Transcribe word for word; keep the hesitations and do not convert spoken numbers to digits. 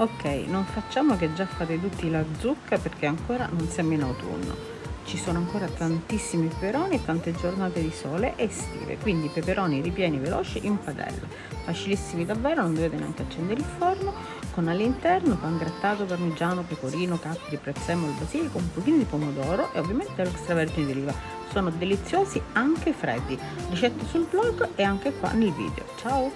Ok, non facciamo che già fate tutti la zucca, perché ancora non siamo in autunno, ci sono ancora tantissimi peperoni e tante giornate di sole estive, quindi peperoni ripieni veloci in padella, facilissimi davvero, non dovete neanche accendere il forno. Con all'interno pan grattato, parmigiano, pecorino, capperi, prezzemolo, basilico, un pochino di pomodoro e ovviamente l'extravergine d'oliva. Sono deliziosi anche freddi, ricette sul blog e anche qua nel video. Ciao!